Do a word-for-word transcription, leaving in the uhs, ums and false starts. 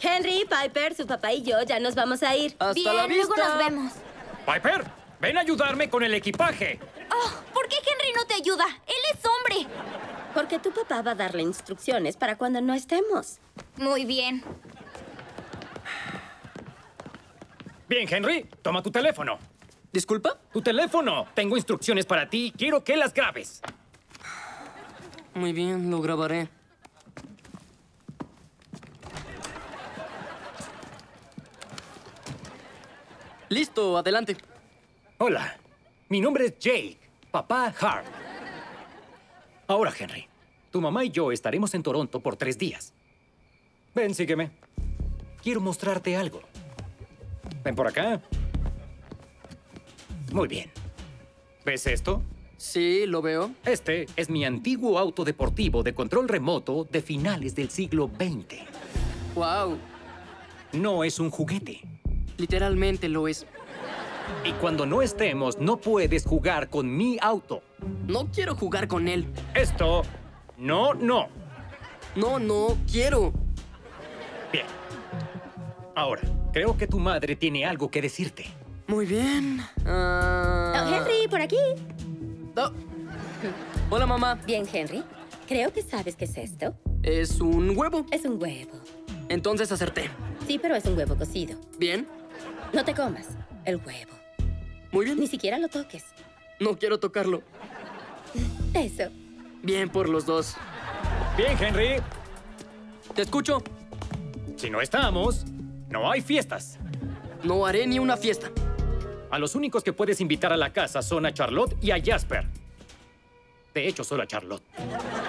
Henry, Piper, su papá y yo ya nos vamos a ir. ¡Hasta Bien, la vista! Luego nos vemos. ¡Piper! ¡Ven a ayudarme con el equipaje! Oh, ¿por qué Henry no te ayuda? ¡Él es hombre! Porque tu papá va a darle instrucciones para cuando no estemos. Muy bien. Bien, Henry, toma tu teléfono. ¿Disculpa? ¡Tu teléfono! Tengo instrucciones para ti. Quiero que las grabes. Muy bien, lo grabaré. Listo, adelante. Hola, mi nombre es Jake, papá Hart. Ahora, Henry, tu mamá y yo estaremos en Toronto por tres días. Ven, sígueme. Quiero mostrarte algo. Ven por acá. Muy bien. ¿Ves esto? Sí, lo veo. Este es mi antiguo auto deportivo de control remoto de finales del siglo veinte. ¡Wow! No es un juguete. Literalmente lo es. Y cuando no estemos, no puedes jugar con mi auto. No quiero jugar con él. Esto... No, no. No, no, quiero. Bien. Ahora, creo que tu madre tiene algo que decirte. Muy bien. Uh... Oh, Henry, por aquí. Oh. Hola, mamá. Bien, Henry. Creo que sabes qué es esto. Es un huevo. Es un huevo. Entonces acerté. Sí, pero es un huevo cocido. Bien. No te comas el huevo. Muy bien. Ni siquiera lo toques. No quiero tocarlo. Eso. Bien por los dos. Bien, Henry. Te escucho. Si no estamos, no hay fiestas. No haré ni una fiesta. A los únicos que puedes invitar a la casa son a Charlotte y a Jasper. De hecho, solo a Charlotte.